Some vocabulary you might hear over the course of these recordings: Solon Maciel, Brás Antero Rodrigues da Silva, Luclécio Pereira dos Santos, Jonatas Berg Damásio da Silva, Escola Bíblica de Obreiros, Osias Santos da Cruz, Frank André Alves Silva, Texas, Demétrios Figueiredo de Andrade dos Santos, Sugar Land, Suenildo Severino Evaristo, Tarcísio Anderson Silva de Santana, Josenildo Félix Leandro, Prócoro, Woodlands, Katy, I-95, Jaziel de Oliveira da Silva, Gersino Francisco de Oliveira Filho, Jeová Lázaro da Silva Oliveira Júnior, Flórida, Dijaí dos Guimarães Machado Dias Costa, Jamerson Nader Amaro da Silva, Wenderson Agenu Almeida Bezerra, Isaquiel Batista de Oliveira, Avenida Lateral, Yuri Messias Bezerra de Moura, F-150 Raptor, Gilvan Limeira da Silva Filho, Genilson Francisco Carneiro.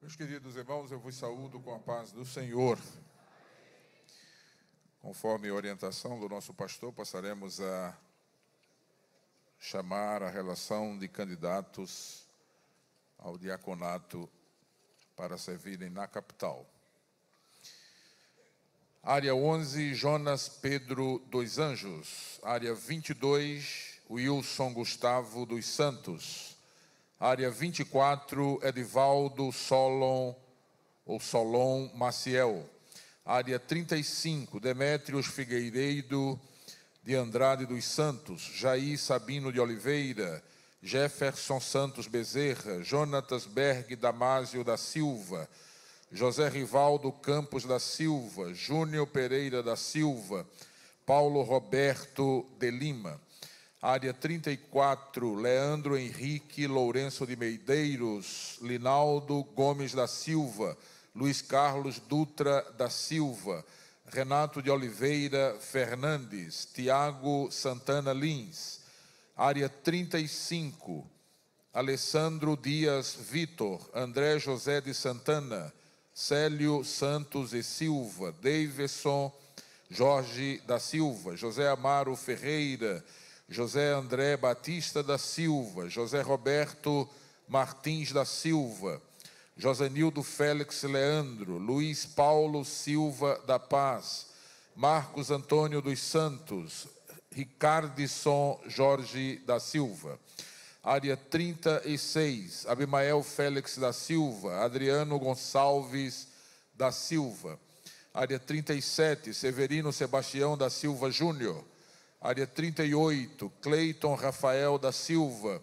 Meus queridos irmãos, eu vos saúdo com a paz do Senhor. Conforme a orientação do nosso pastor, passaremos a chamar a relação de candidatos ao diaconato para servirem na capital. Área 11, Jonas Pedro dos Anjos. Área 22, Wilson Gustavo dos Santos. Área 24, Edivaldo Solon ou Solon Maciel. Área 35, Demétrios Figueiredo de Andrade dos Santos, Jair Sabino de Oliveira, Jefferson Santos Bezerra, Jonatas Berg Damásio da Silva, José Rivaldo Campos da Silva, Júnior Pereira da Silva, Paulo Roberto de Lima. Área 34, Leandro Henrique Lourenço de Medeiros, Linaldo Gomes da Silva, Luiz Carlos Dutra da Silva, Renato de Oliveira Fernandes, Tiago Santana Lins. Área 35, Alessandro Dias Vitor, André José de Santana, Célio Santos e Silva, Davidson Jorge da Silva, José Amaro Ferreira, José André Batista da Silva, José Roberto Martins da Silva, Josenildo Félix Leandro, Luiz Paulo Silva da Paz, Marcos Antônio dos Santos, Ricardisson Jorge da Silva. Área 36, Abimael Félix da Silva, Adriano Gonçalves da Silva. Área 37, Severino Sebastião da Silva Júnior. Área 38, Cleiton Rafael da Silva,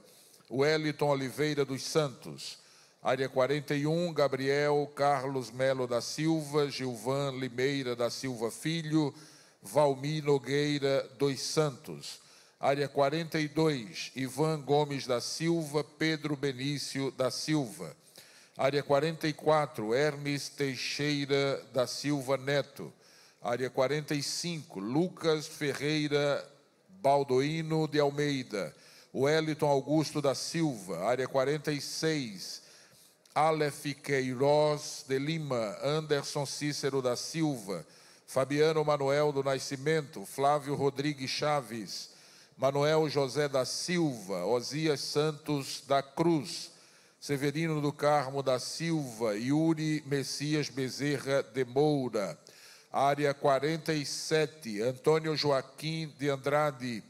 Wellington Oliveira dos Santos. Área 41, Gabriel Carlos Melo da Silva, Gilvan Limeira da Silva Filho, Valmir Nogueira dos Santos. Área 42, Ivan Gomes da Silva, Pedro Benício da Silva. Área 44, Hermes Teixeira da Silva Neto. Área 45, Lucas Ferreira Baldoino de Almeida, Wellington Augusto da Silva. Área 46, Aleph Queiroz de Lima, Anderson Cícero da Silva, Fabiano Manuel do Nascimento, Flávio Rodrigues Chaves, Manuel José da Silva, Osias Santos da Cruz, Severino do Carmo da Silva, Yuri Messias Bezerra de Moura. Área 47, Antônio Joaquim de Andrade,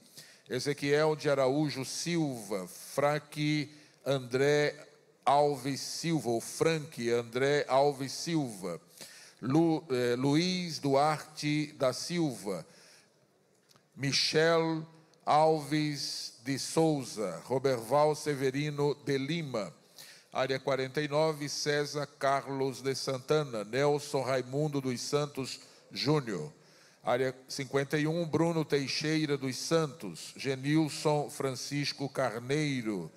Ezequiel de Araújo Silva, Frank André Alves Silva, ou Frank André Alves Silva, Luiz Duarte da Silva, Michel Alves de Souza, Roberval Severino de Lima. Área 49, César Carlos de Santana, Nelson Raimundo dos Santos Júnior. Área 51, Bruno Teixeira dos Santos, Genilson Francisco Carneiro.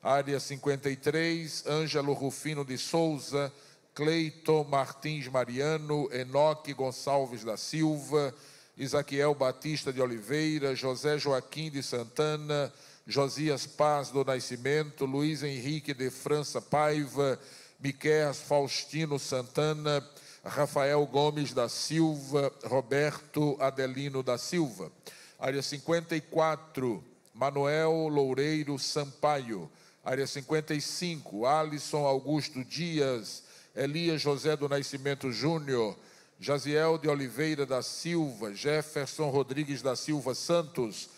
Área 53, Ângelo Rufino de Souza, Cleiton Martins Mariano, Enoque Gonçalves da Silva, Isaquiel Batista de Oliveira, José Joaquim de Santana, Josias Paz do Nascimento, Luiz Henrique de França Paiva, Miqueias Faustino Santana, Rafael Gomes da Silva, Roberto Adelino da Silva. Área 54, Manuel Loureiro Sampaio. Área 55, Alisson Augusto Dias, Elias José do Nascimento Júnior, Jaziel de Oliveira da Silva, Jefferson Rodrigues da Silva Santos,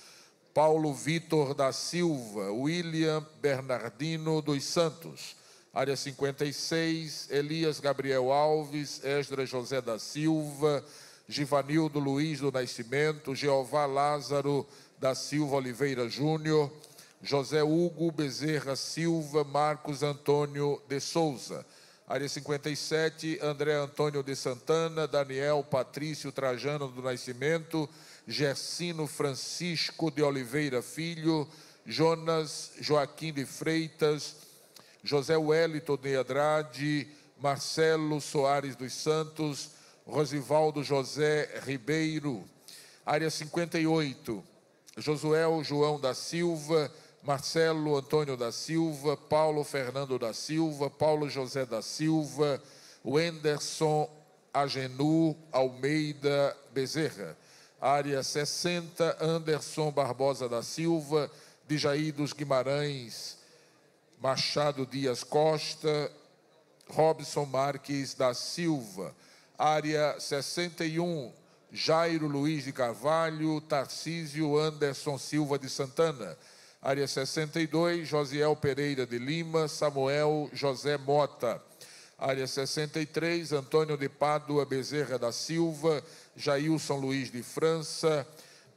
Paulo Vitor da Silva, William Bernardino dos Santos. Área 56, Elias Gabriel Alves, Esdras José da Silva, Givanildo Luiz do Nascimento, Jeová Lázaro da Silva Oliveira Júnior, José Hugo Bezerra Silva, Marcos Antônio de Souza. Área 57, André Antônio de Santana, Daniel Patrício Trajano do Nascimento, Gersino Francisco de Oliveira Filho, Jonas Joaquim de Freitas, José Wellington de Andrade, Marcelo Soares dos Santos, Rosivaldo José Ribeiro. Área 58, Josuel João da Silva, Marcelo Antônio da Silva, Paulo Fernando da Silva, Paulo José da Silva, Wenderson Agenu Almeida Bezerra. Área 60, Anderson Barbosa da Silva, Dijaí dos Guimarães Machado Dias Costa, Robson Marques da Silva. Área 61, Jairo Luiz de Carvalho, Tarcísio Anderson Silva de Santana. Área 62, Josiel Pereira de Lima, Samuel José Mota. Área 63, Antônio de Pádua Bezerra da Silva, Jailson Luiz de França,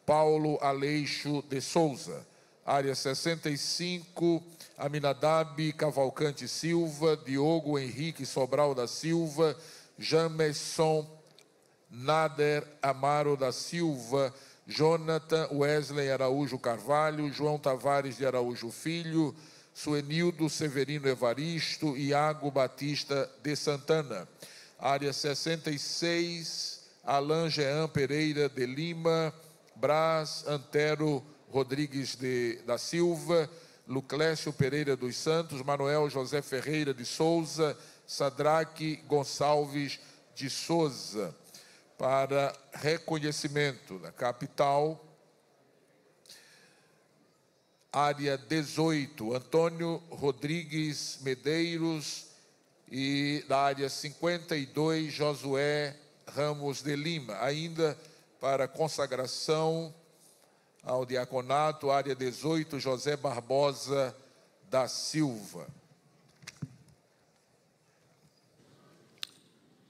Paulo Aleixo de Souza. Área 65, Aminadab Cavalcante Silva, Diogo Henrique Sobral da Silva, Jamerson Nader Amaro da Silva, Jonathan Wesley Araújo Carvalho, João Tavares de Araújo Filho, Suenildo Severino Evaristo, Iago Batista de Santana. Área 66, Alain Jean Pereira de Lima, Brás Antero Rodrigues da Silva, Luclécio Pereira dos Santos, Manuel José Ferreira de Souza, Sadraque Gonçalves de Souza. Para reconhecimento da capital, área 18, Antônio Rodrigues Medeiros, e da área 52, Josué Ramos de Lima. Ainda para consagração ao diaconato, área 18, José Barbosa da Silva.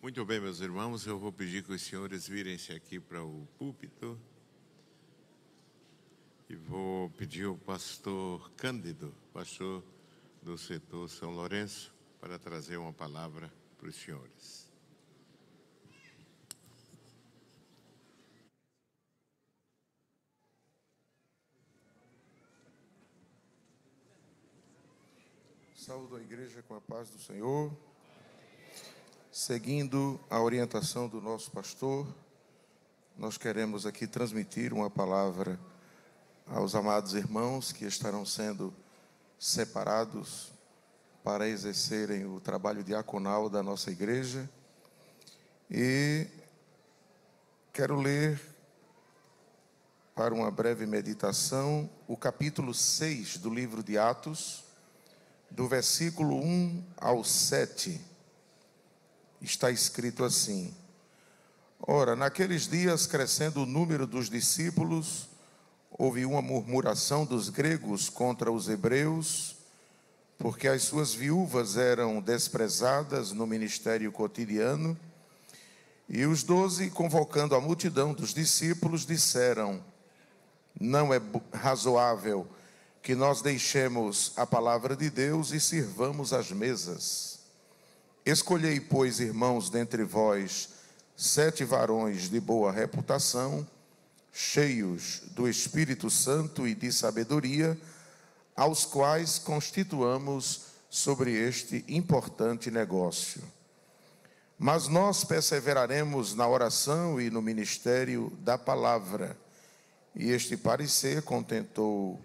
Muito bem, meus irmãos, eu vou pedir que os senhores virem-se aqui para o púlpito e vou pedir ao pastor Cândido, pastor do setor São Lourenço, para trazer uma palavra para os senhores. Saúdo a igreja com a paz do Senhor. Seguindo a orientação do nosso pastor, nós queremos aqui transmitir uma palavra aos amados irmãos que estarão sendo separados para exercerem o trabalho diaconal da nossa igreja. E quero ler, para uma breve meditação, o capítulo 6 do livro de Atos, do versículo 1 ao 7. Está escrito assim: Ora, naqueles dias, crescendo o número dos discípulos, houve uma murmuração dos gregos contra os hebreus, porque as suas viúvas eram desprezadas no ministério cotidiano. E os 12, convocando a multidão dos discípulos, disseram: Não é razoável que nós deixemos a palavra de Deus e sirvamos as mesas. Escolhei, pois, irmãos, dentre vós, 7 varões de boa reputação, cheios do Espírito Santo e de sabedoria, aos quais constituamos sobre este importante negócio. Mas nós perseveraremos na oração e no ministério da palavra. E este parecer contentou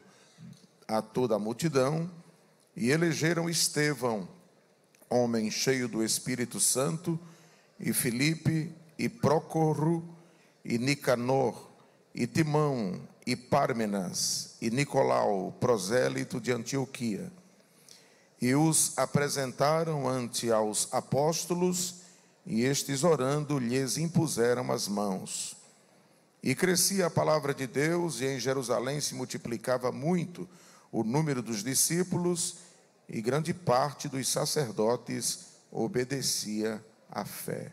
a toda a multidão, e elegeram Estevão, homem cheio do Espírito Santo, e Filipe, e Prócoro, e Nicanor, e Timão, e Pármenas, e Nicolau, prosélito de Antioquia. E os apresentaram ante aos apóstolos, e estes, orando, lhes impuseram as mãos. E crescia a palavra de Deus, e em Jerusalém se multiplicava muito o número dos discípulos, e grande parte dos sacerdotes obedecia à fé.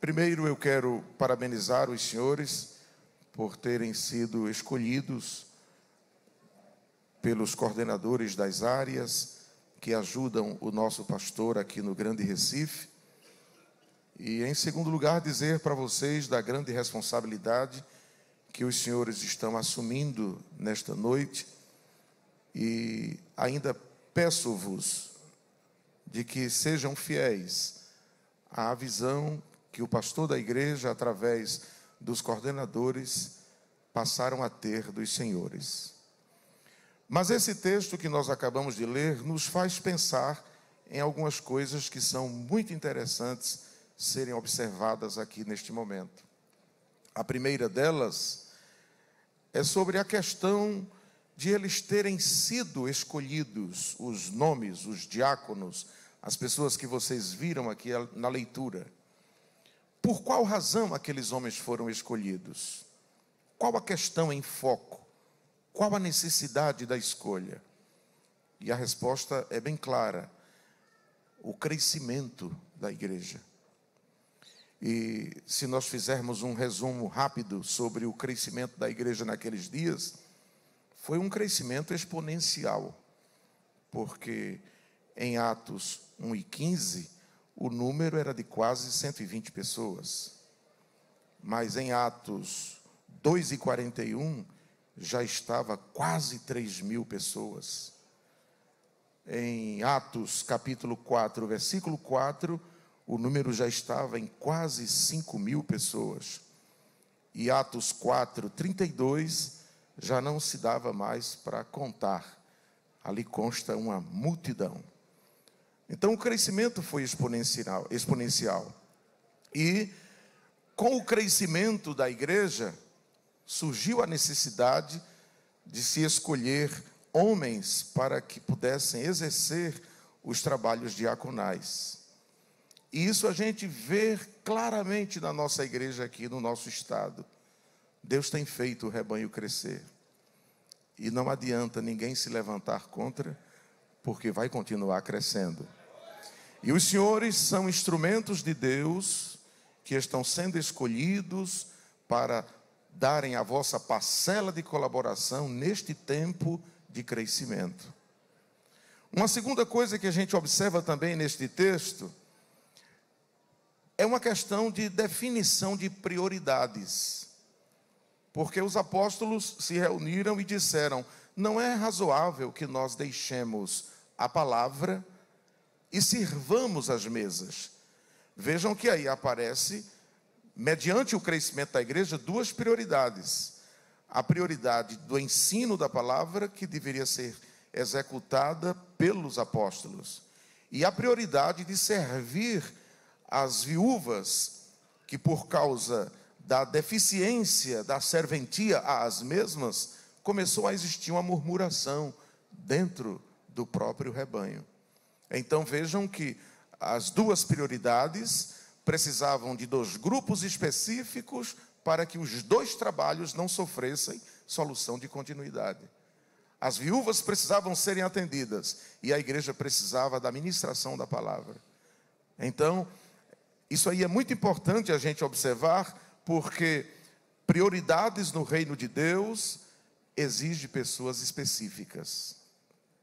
Primeiro, eu quero parabenizar os senhores por terem sido escolhidos pelos coordenadores das áreas que ajudam o nosso pastor aqui no Grande Recife. E, em segundo lugar, dizer para vocês da grande responsabilidade que os senhores estão assumindo nesta noite. E ainda peço-vos de que sejam fiéis à visão que o pastor da igreja, através dos coordenadores, passaram a ter dos senhores. Mas esse texto que nós acabamos de ler nos faz pensar em algumas coisas que são muito interessantes serem observadas aqui neste momento. A primeira delas é sobre a questão de eles terem sido escolhidos, os nomes, os diáconos, as pessoas que vocês viram aqui na leitura. Por qual razão aqueles homens foram escolhidos? Qual a questão em foco? Qual a necessidade da escolha? E a resposta é bem clara: o crescimento da igreja. E se nós fizermos um resumo rápido sobre o crescimento da igreja naqueles dias, foi um crescimento exponencial, porque em Atos 1:15, o número era de quase 120 pessoas. Mas em Atos 2:41, já estava quase 3.000 pessoas. Em Atos capítulo 4, versículo 4, o número já estava em quase 5.000 pessoas. E Atos 4:32, já não se dava mais para contar. Ali consta uma multidão. Então, o crescimento foi exponencial. E, com o crescimento da igreja, surgiu a necessidade de se escolher homens para que pudessem exercer os trabalhos diaconais. E isso a gente vê claramente na nossa igreja aqui, no nosso estado. Deus tem feito o rebanho crescer. E não adianta ninguém se levantar contra, porque vai continuar crescendo. E os senhores são instrumentos de Deus que estão sendo escolhidos para darem a vossa parcela de colaboração neste tempo de crescimento. Uma segunda coisa que a gente observa também neste texto é uma questão de definição de prioridades. Porque os apóstolos se reuniram e disseram: não é razoável que nós deixemos a palavra e sirvamos as mesas. Vejam que aí aparece, mediante o crescimento da igreja, duas prioridades. A prioridade do ensino da palavra, que deveria ser executada pelos apóstolos. E a prioridade de servir as viúvas, que por causa da deficiência, da serventia às mesmas, começou a existir uma murmuração dentro do próprio rebanho. Então vejam que as duas prioridades precisavam de dois grupos específicos para que os dois trabalhos não sofressem solução de continuidade. As viúvas precisavam serem atendidas e a igreja precisava da ministração da palavra. Então, isso aí é muito importante a gente observar, porque prioridades no reino de Deus exige pessoas específicas.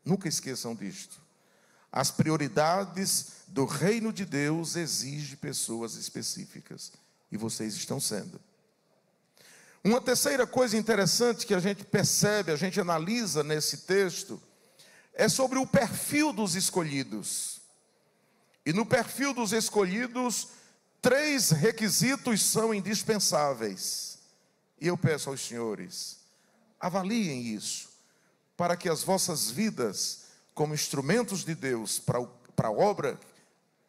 Nunca esqueçam disto. As prioridades do reino de Deus exige pessoas específicas. E vocês estão sendo. Uma terceira coisa interessante que a gente percebe, a gente analisa nesse texto, é sobre o perfil dos escolhidos. E no perfil dos escolhidos, três requisitos são indispensáveis. E eu peço aos senhores, avaliem isso, para que as vossas vidas, como instrumentos de Deus para a obra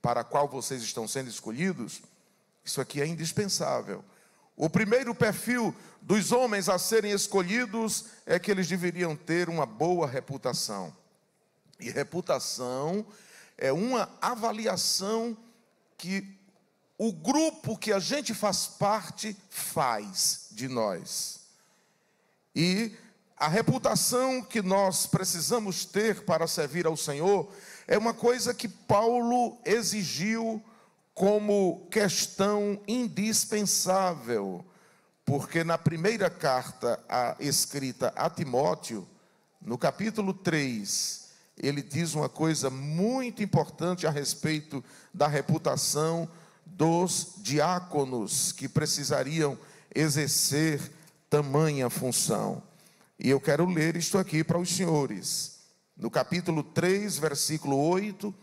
para a qual vocês estão sendo escolhidos, isso aqui é indispensável. O primeiro perfil dos homens a serem escolhidos é que eles deveriam ter uma boa reputação. E reputação é uma avaliação que o grupo que a gente faz parte faz de nós. E a reputação que nós precisamos ter para servir ao Senhor é uma coisa que Paulo exigiu como questão indispensável, porque na primeira carta escrita a Timóteo, no capítulo 3, ele diz uma coisa muito importante a respeito da reputação dos diáconos que precisariam exercer tamanha função. E eu quero ler isto aqui para os senhores. No capítulo 3, versículo 8,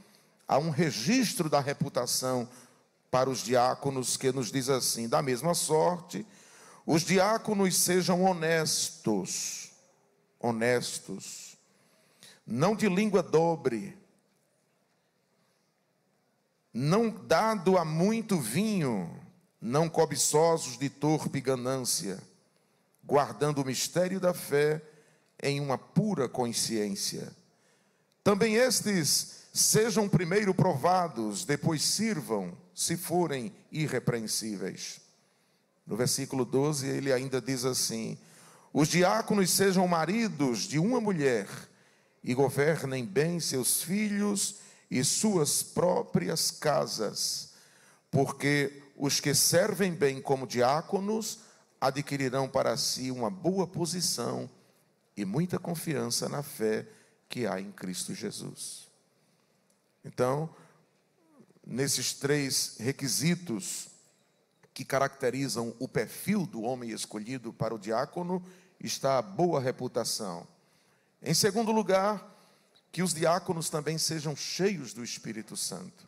há um registro da reputação para os diáconos que nos diz assim: da mesma sorte, os diáconos sejam honestos, não de língua dobre, não dado a muito vinho, não cobiçosos de torpe ganância, guardando o mistério da fé em uma pura consciência. Também estes sejam primeiro provados, depois sirvam, se forem irrepreensíveis. No versículo 12, ele ainda diz assim: os diáconos sejam maridos de uma mulher e governem bem seus filhos e suas próprias casas, porque os que servem bem como diáconos adquirirão para si uma boa posição e muita confiança na fé que há em Cristo Jesus. Então, nesses três requisitos que caracterizam o perfil do homem escolhido para o diácono, está a boa reputação. Em segundo lugar, que os diáconos também sejam cheios do Espírito Santo.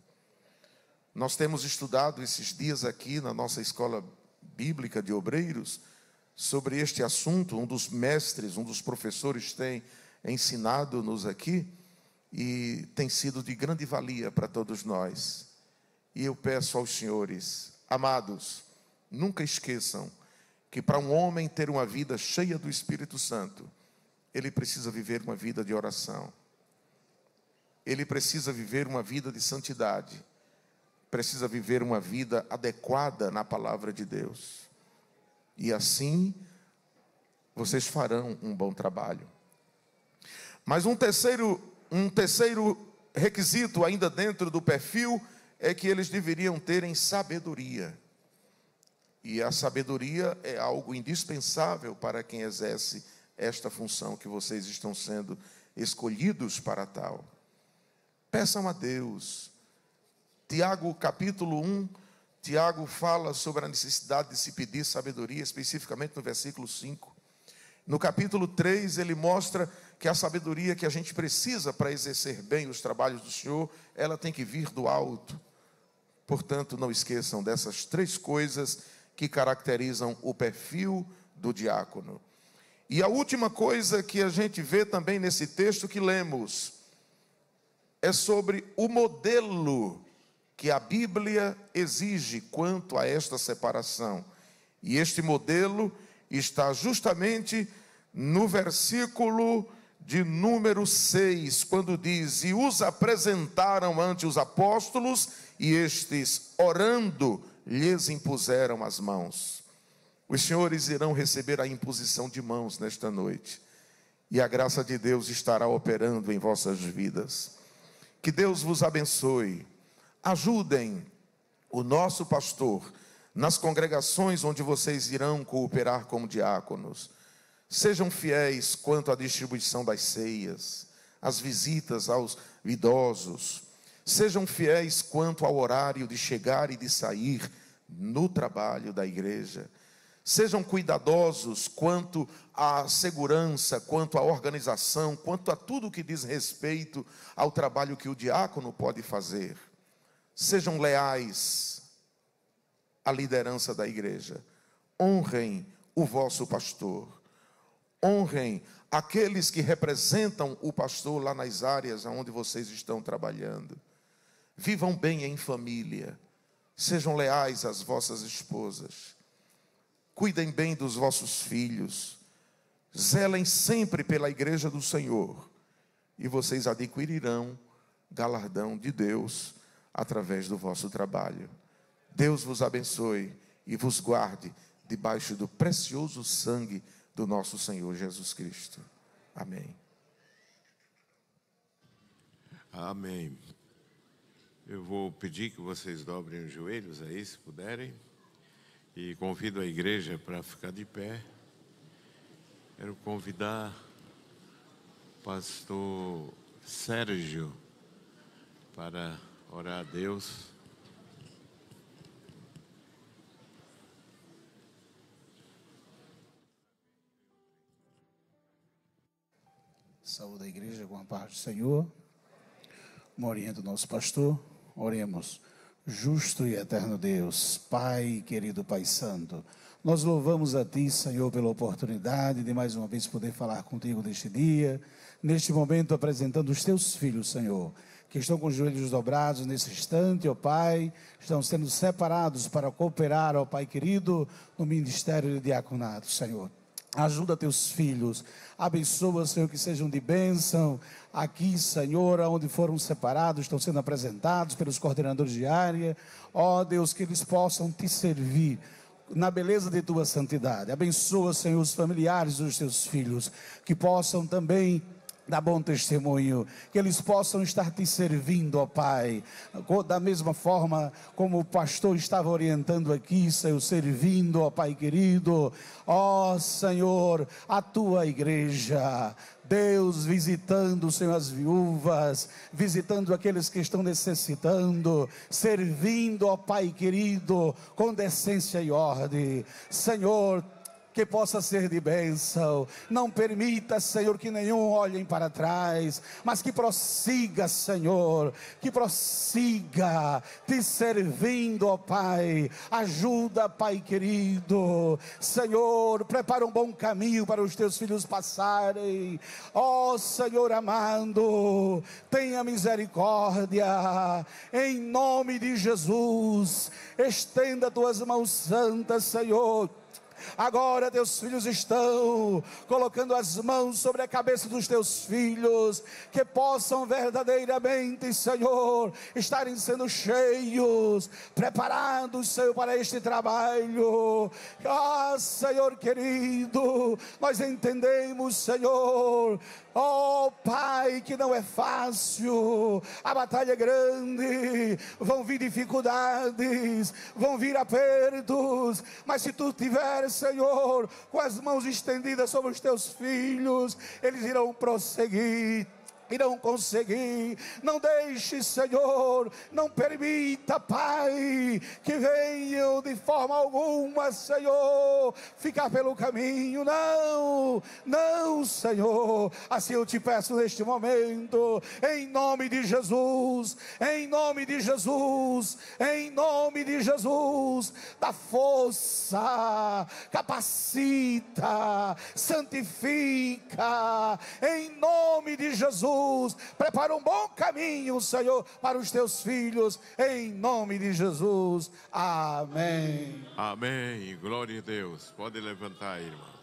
Nós temos estudado esses dias aqui na nossa Escola Bíblica de Obreiros sobre este assunto. Um dos mestres, um dos professores tem ensinado-nos aqui e tem sido de grande valia para todos nós. E eu peço aos senhores, amados, nunca esqueçam que para um homem ter uma vida cheia do Espírito Santo, ele precisa viver uma vida de oração. Ele precisa viver uma vida de santidade. Precisa viver uma vida adequada na palavra de Deus. E assim, vocês farão um bom trabalho. Mas um terceiro requisito ainda dentro do perfil é que eles deveriam terem sabedoria. E a sabedoria é algo indispensável para quem exerce esta função que vocês estão sendo escolhidos para tal. Peçam a Deus. Tiago capítulo 1, Tiago fala sobre a necessidade de se pedir sabedoria, especificamente no versículo 5. No capítulo 3, ele mostra que a sabedoria que a gente precisa para exercer bem os trabalhos do Senhor, ela tem que vir do alto. Portanto, não esqueçam dessas três coisas que caracterizam o perfil do diácono. E a última coisa que a gente vê também nesse texto que lemos é sobre o modelo que a Bíblia exige quanto a esta separação. E este modelo está justamente no versículo de número 6, quando diz: e os apresentaram ante os apóstolos, e estes, orando, lhes impuseram as mãos. Os senhores irão receber a imposição de mãos nesta noite, e a graça de Deus estará operando em vossas vidas. Que Deus vos abençoe. Ajudem o nosso pastor nas congregações onde vocês irão cooperar como diáconos. Sejam fiéis quanto à distribuição das ceias, às visitas aos idosos. Sejam fiéis quanto ao horário de chegar e de sair no trabalho da igreja. Sejam cuidadosos quanto à segurança, quanto à organização, quanto a tudo que diz respeito ao trabalho que o diácono pode fazer. Sejam leais à liderança da igreja. Honrem o vosso pastor. Honrem aqueles que representam o pastor lá nas áreas onde vocês estão trabalhando. Vivam bem em família. Sejam leais às vossas esposas. Cuidem bem dos vossos filhos. Zelem sempre pela igreja do Senhor. E vocês adquirirão galardão de Deus através do vosso trabalho. Deus vos abençoe e vos guarde debaixo do precioso sangue do nosso Senhor Jesus Cristo. Amém. Amém. Eu vou pedir que vocês dobrem os joelhos aí, se puderem. E convido a igreja para ficar de pé. Quero convidar o pastor Sérgio para orar a Deus. Saúde a igreja com a paz do Senhor. Orienta o nosso pastor. Oremos. Justo e eterno Deus, Pai querido, Pai santo, nós louvamos a Ti, Senhor, pela oportunidade de mais uma vez poder falar contigo neste dia, neste momento apresentando os teus filhos, Senhor, que estão com os joelhos dobrados nesse instante, ó Pai, estão sendo separados para cooperar, ó Pai querido, no ministério de diaconato, Senhor. Ajuda teus filhos, abençoa, Senhor, que sejam de bênção aqui, Senhor, onde foram separados, estão sendo apresentados pelos coordenadores de área, ó Deus, que eles possam te servir na beleza de tua santidade. Abençoa, Senhor, os familiares dos teus filhos, que possam também dar bom testemunho, que eles possam estar te servindo, ó Pai, da mesma forma como o pastor estava orientando aqui, Senhor, servindo, ó Pai querido, ó Senhor, a tua igreja, Deus, visitando, Senhor, as viúvas, visitando aqueles que estão necessitando, servindo, ó Pai querido, com decência e ordem, Senhor, que possa ser de bênção. Não permita, Senhor, que nenhum olhem para trás, mas que prossiga, Senhor, que prossiga te servindo, ó Pai. Ajuda, Pai querido, Senhor, prepara um bom caminho para os teus filhos passarem, ó Senhor amado, tenha misericórdia, em nome de Jesus. Estenda tuas mãos santas, Senhor. Agora teus filhos estão colocando as mãos sobre a cabeça dos teus filhos, que possam verdadeiramente, Senhor, estarem sendo cheios, preparados, Senhor, para este trabalho. Ah, Senhor querido, nós entendemos, Senhor, ó Pai, que não é fácil, a batalha é grande, vão vir dificuldades, vão vir apertos, mas se tu tiveres, Senhor, com as mãos estendidas sobre os teus filhos, eles irão prosseguir, irão conseguir. Não deixe, Senhor, não permita, Pai, que venham de forma alguma, Senhor, ficar pelo caminho. Não, não, Senhor. Assim eu te peço neste momento, em nome de Jesus, em nome de Jesus, em nome de Jesus. Dá força, capacita, santifica, em nome de Jesus. Prepara um bom caminho, Senhor, para os teus filhos, em nome de Jesus. Amém. Amém. Glória a Deus. Pode levantar, irmão.